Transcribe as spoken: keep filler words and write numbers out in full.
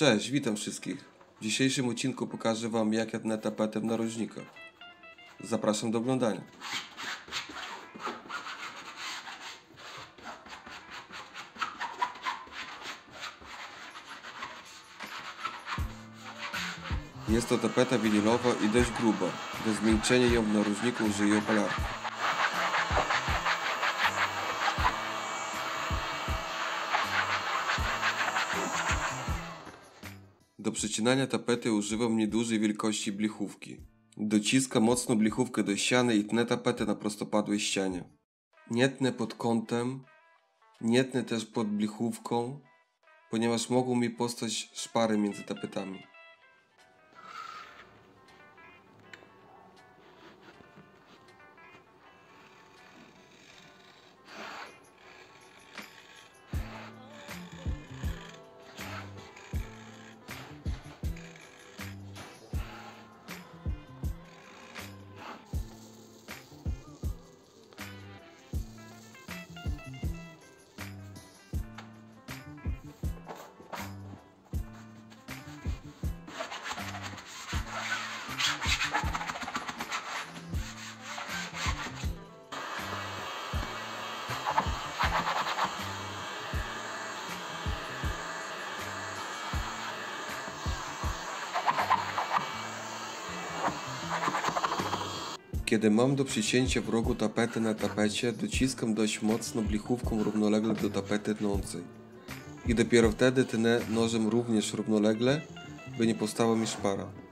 Cześć, witam wszystkich. W dzisiejszym odcinku pokażę Wam, jak jadnę tapetem narożnika. Zapraszam do oglądania. Jest to tapeta winylowa i dość gruba. Do zmiękczenia ją w narożniku użyję opalarki. Do przecinania tapety używam niedużej wielkości blichówki. Dociskam mocno blichówkę do ściany i tnę tapetę na prostopadłej ścianie. Nie tnę pod kątem, nie tnę też pod blichówką, ponieważ mogą mi powstać szpary między tapetami. Kiedy mam do przycięcia w rogu tapety na tapecie, dociskam dość mocno blichówką równolegle do tapety tnącej. I dopiero wtedy tnę nożem również równolegle, by nie powstała mi szpara.